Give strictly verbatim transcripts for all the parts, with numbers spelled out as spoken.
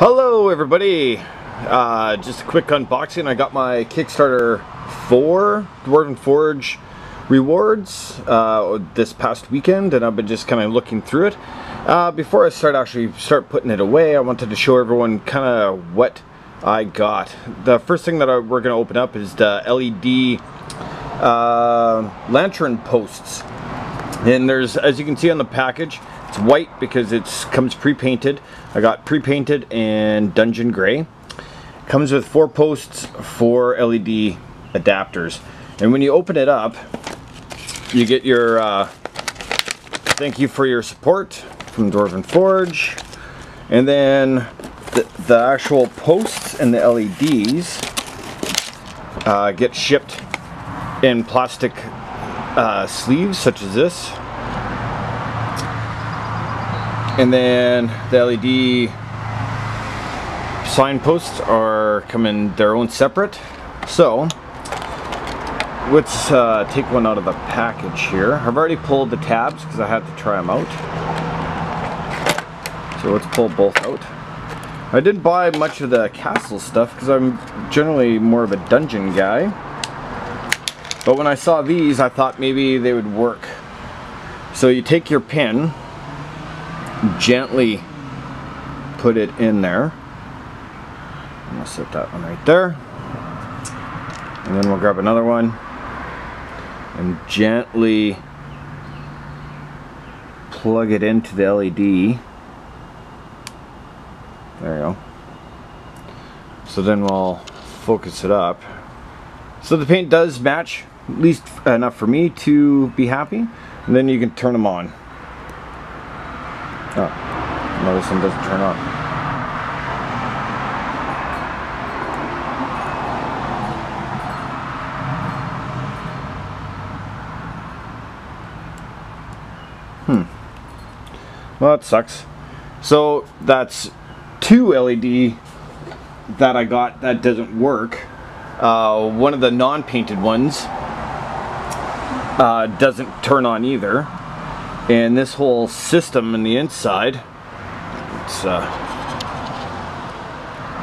Hello everybody, uh, just a quick unboxing. I got my Kickstarter for Dwarven Forge rewards uh, this past weekend, and I've been just kind of looking through it. Uh, before I start actually start putting it away, I wanted to show everyone kind of what I got. The first thing that I, we're going to open up is the L E D uh, lantern posts, and there's, as you can see on the package, it's white because it comes pre-painted. I got pre-painted and dungeon gray. Comes with four posts, four L E D adapters. And when you open it up, you get your uh, thank you for your support from Dwarven Forge. And then the, the actual posts and the L E Ds uh, get shipped in plastic uh, sleeves such as this. And then the L E D signposts are coming their own separate. So let's uh, take one out of the package here. I've already pulled the tabs because I had to try them out. So let's pull both out. I didn't buy much of the castle stuff because I'm generally more of a dungeon guy. But when I saw these, I thought maybe they would work. So you take your pin, gently put it in there. I'm gonna set that one right there, and then we'll grab another one and gently plug it into the L E D. There you go. So then we'll focus it up. So the paint does match, at least enough for me to be happy, and then you can turn them on. Oh, no, this one doesn't turn on. Hmm. Well, that sucks. So that's two L E D that I got that doesn't work. Uh, one of the non-painted ones uh, doesn't turn on either. And this whole system in the inside, it's, uh,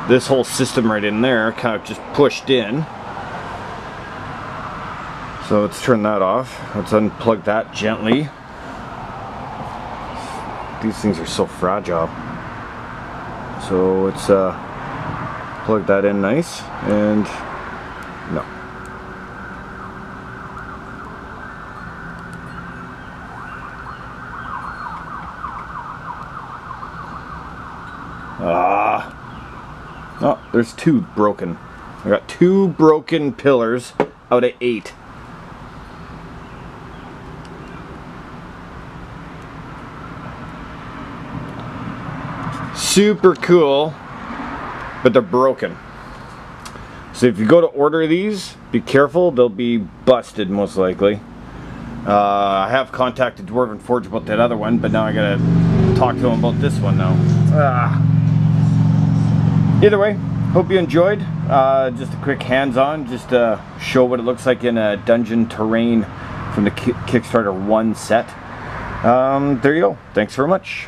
this whole system right in there kind of just pushed in. So let's turn that off. Let's unplug that gently. These things are so fragile. So let's uh, plug that in nice and no. Ah, oh, there's two broken. I got two broken pillars out of eight. Super cool, but they're broken. So if you go to order these, be careful, they'll be busted most likely. Uh, I have contacted Dwarven Forge about that other one, but now I gotta talk to them about this one now. Ah. Either way, hope you enjoyed. Uh, just a quick hands-on, just to show what it looks like in a dungeon terrain from the Kickstarter one set. Um, there you go. Thanks very much.